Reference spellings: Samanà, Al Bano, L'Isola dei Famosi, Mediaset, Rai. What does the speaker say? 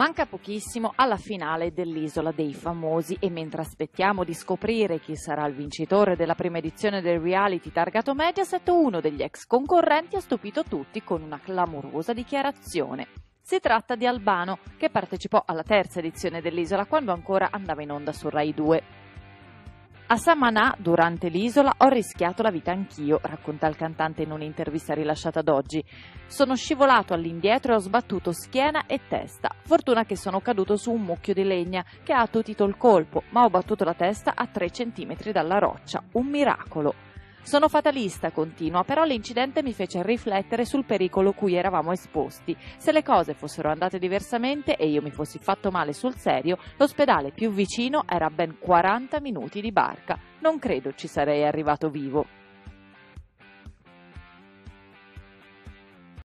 Manca pochissimo alla finale dell'Isola dei Famosi e mentre aspettiamo di scoprire chi sarà il vincitore della prima edizione del reality targato Mediaset, uno degli ex concorrenti ha stupito tutti con una clamorosa dichiarazione. Si tratta di Al Bano, che partecipò alla terza edizione dell'Isola quando ancora andava in onda su Rai 2. A Samanà, durante l'Isola, ho rischiato la vita anch'io, racconta il cantante in un'intervista rilasciata ad oggi. Sono scivolato all'indietro e ho sbattuto schiena e testa. Fortuna che sono caduto su un mucchio di legna che ha attutito il colpo, ma ho battuto la testa a 3 centimetri dalla roccia. Un miracolo. Sono fatalista, continua, però l'incidente mi fece riflettere sul pericolo cui eravamo esposti. Se le cose fossero andate diversamente e io mi fossi fatto male sul serio, l'ospedale più vicino era a ben 40 minuti di barca. Non credo ci sarei arrivato vivo.